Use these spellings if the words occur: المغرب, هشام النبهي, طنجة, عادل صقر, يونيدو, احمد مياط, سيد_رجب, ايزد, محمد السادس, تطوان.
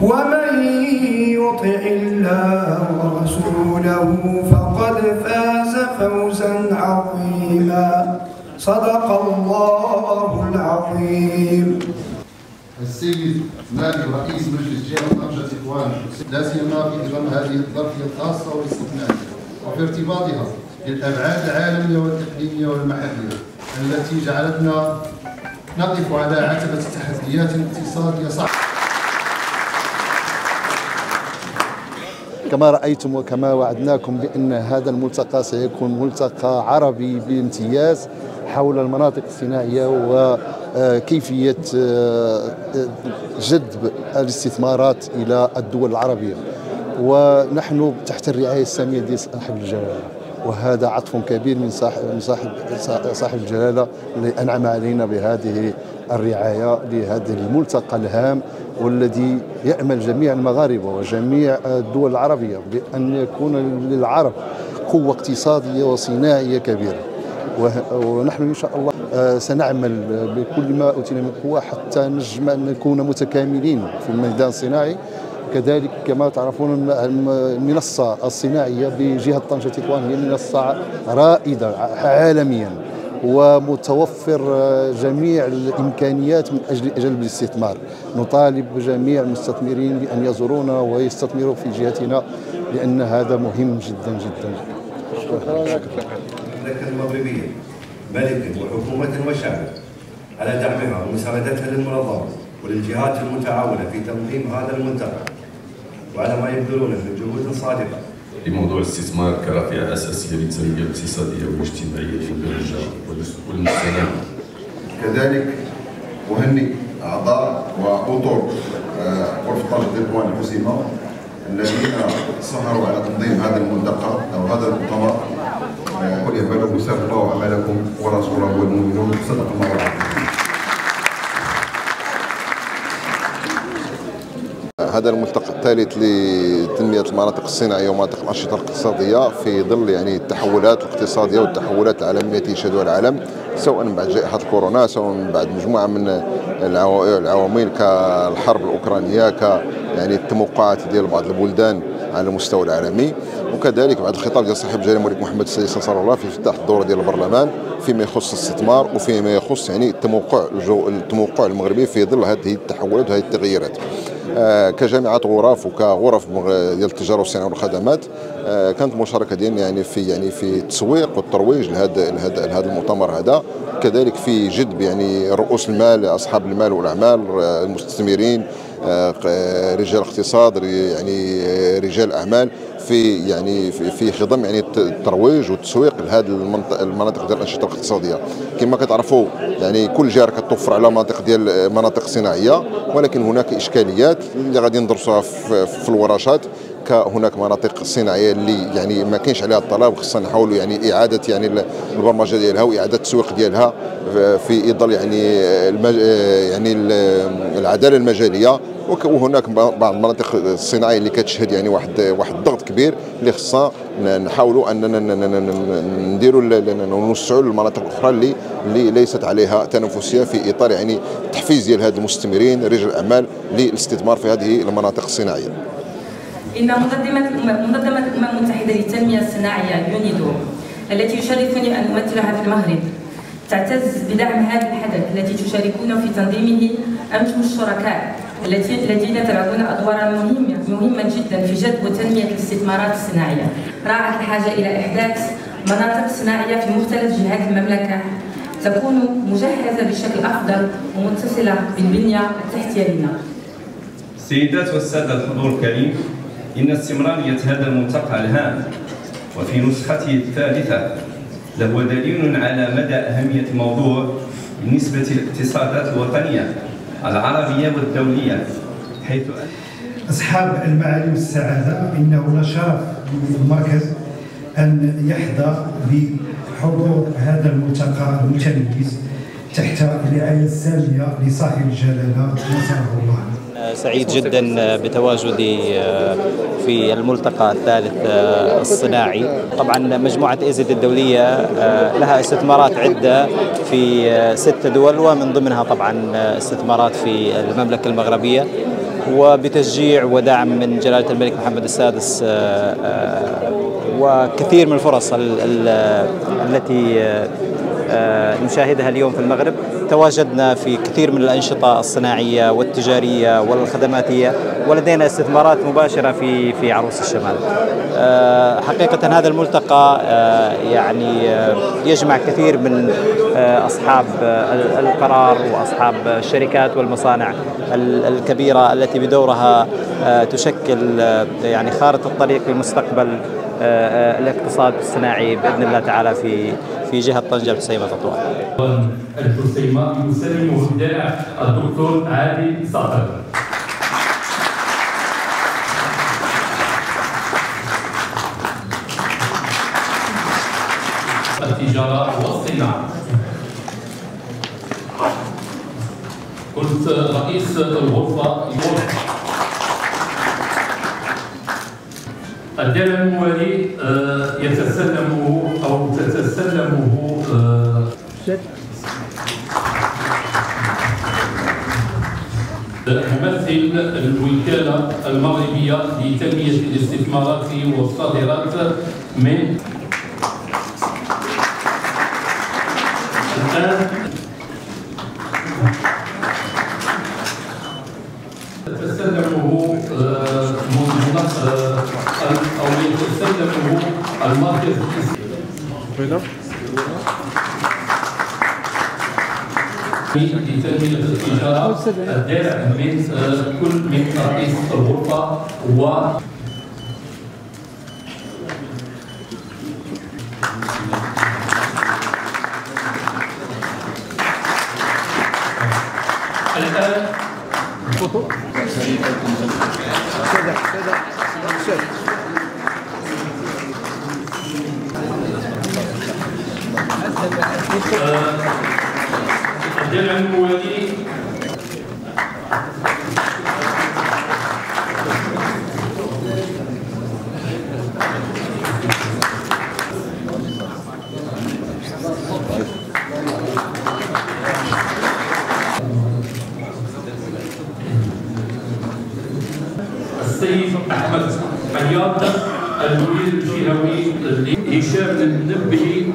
ومن يطع الله ورسوله فقد فاز فوزا عظيما. صدق الله العظيم. السيد نائب رئيس مجلس جهة طنجة تطوان، لا سيما في ظل هذه الظرفية الخاصة والاستثنائية وفي ارتباطها بالأبعاد العالمية والتقديمية والمحلية التي جعلتنا نقف على عتبة التحديات الاقتصادية صح. كما رأيتم وكما وعدناكم بأن هذا الملتقى سيكون ملتقى عربي بامتياز حول المناطق الصناعية وكيفية جذب الاستثمارات إلى الدول العربية، ونحن تحت الرعاية السامية ديال صاحب الجلالة، وهذا عطف كبير من صاحب الجلالة اللي أنعم علينا بهذه الرعاية لهذا الملتقى الهام، والذي يأمل جميع المغاربة وجميع الدول العربية بأن يكون للعرب قوة اقتصادية وصناعية كبيرة. ونحن إن شاء الله سنعمل بكل ما أوتينا من قوة حتى نجم أن نكون متكاملين في الميدان الصناعي. كذلك كما تعرفون المنصة الصناعية بجهة طنجة تطوان هي منصة رائدة عالميا ومتوفر جميع الإمكانيات من أجل جلب الاستثمار. نطالب جميع المستثمرين بأن يزورونا ويستثمروا في جهتنا لأن هذا مهم جدا جدا. شكرا. المملكة المغربية ملكة وحكومة وشعب على دعمها ومساعدتها للمنظمة وللجهات المتعاونة في تنظيم هذا الملتقى وعلى ما يبذلونه من جهود صادقة لموضوع الاستثمار كرافعة أساسية للتنمية الاقتصادية والاجتماعية في الدرجة والمستدامة. كذلك أهنئ أعضاء وأطر غرفة طنجة تطوان الحسيمة الذين سهروا على تنظيم هذا الملتقى أو هذا المؤتمر. قل يقبله سهل الله عملكم ورسوله والمؤمنون. صدق الله العظيم. هذا الملتقى الثالث لتنمية المناطق الصناعية ومناطق الأنشطة الاقتصادية في ظل التحولات الاقتصادية والتحولات العالمية التي يشهدها العالم، سواء بعد جائحة الكورونا، سواء بعد مجموعة من العوامل كالحرب الأوكرانية، التوقعات ديال بعض البلدان على المستوى العالمي، وكذلك بعد الخطاب ديال صاحب الجلالة الملك محمد السادس نصره الله في افتتاح الدورة ديال البرلمان فيما يخص الاستثمار وفيما يخص التموقع المغربي في ظل هذه التحولات وهذه التغييرات. كجامعات غرف وكغرف ديال التجارة والصناعة والخدمات كانت المشاركة ديالنا في التسويق والترويج لهذا المؤتمر هذا، كذلك في جذب رؤوس المال، أصحاب المال والأعمال، المستثمرين، رجال اقتصاد، رجال اعمال في خضم الترويج والتسويق لهذه المناطق ديال الانشطه الاقتصاديه. كما كتعرفوا كل جهه كتوفر على مناطق ديال مناطق صناعيه، ولكن هناك اشكاليات اللي غادي ندرسوها في الورشات. هناك مناطق صناعيه اللي ما كاينش عليها الطلب، خصنا نحاولوا اعاده البرمجه ديالها واعاده التسويق ديالها في ظل العداله المجاليه. وهناك بعض المناطق الصناعيه اللي كتشهد واحد الضغط كبير اللي خصنا نحاولوا اننا نديروا ونوسعوا للمناطق الاخرى اللي ليست عليها تنافسيه في اطار تحفيز ديال هاد المستثمرين رجال الاعمال للاستثمار في هذه المناطق الصناعيه. إن منظمة الأمم المتحدة للتنمية الصناعية يونيدو التي يشرفني أن أمثلها في المغرب تعتز بدعم هذا الحدث التي تشاركون في تنظيمه أنتم الشركاء الذين تلعبون أدوارا مهمة جدا في جذب وتنمية الاستثمارات الصناعية. راعت الحاجة إلى إحداث مناطق صناعية في مختلف جهات المملكة تكون مجهزة بشكل أفضل ومتصلة بالبنية التحتية لنا. السيدات والسادة الحضور الكريم، إن استمرارية هذا الملتقى الهام وفي نسخته الثالثة لهو دليل على مدى أهمية الموضوع بالنسبة للاقتصادات الوطنية العربية والدولية، حيث أصحاب المعالي والسعادة، إنه لشرف للمركز أن يحظى بحضور هذا الملتقى المتميز تحت الرعاية السامية لصاحب الجلالة نصره الله. سعيد جدا بتواجدي في الملتقى الثالث الصناعي. طبعا مجموعة ايزد الدولية لها استثمارات عدة في 6 دول، ومن ضمنها طبعا استثمارات في المملكة المغربية، وبتشجيع ودعم من جلالة الملك محمد السادس، وكثير من الفرص التي نشاهدها اليوم في المغرب. تواجدنا في كثير من الأنشطة الصناعية والتجارية والخدماتية، ولدينا استثمارات مباشرة في عروس الشمال. حقيقة هذا الملتقى يعني يجمع كثير من أصحاب القرار وأصحاب الشركات والمصانع الكبيرة التي بدورها تشكل يعني خارطة الطريق لمستقبل الاقتصاد الصناعي بإذن الله تعالى في جهة طنجة بحسيمة تطوان. الحسيمة يسلمه الداع الدكتور عادل صقر. التجارة والصناعة. كنت رئيس الغرفة اليوم. الدرع الموالي يتسلمه أو تتسلمه ممثل الوكالة المغربية لتنمية الاستثمارات والصادرات من الآن تتسلمه أو يتسلمه المركز لتنمية التجارة الدرع من كل من رئيس الغرفة و الآن الدرع الموالي السيد احمد مياط المدير الجهوي هشام النبهي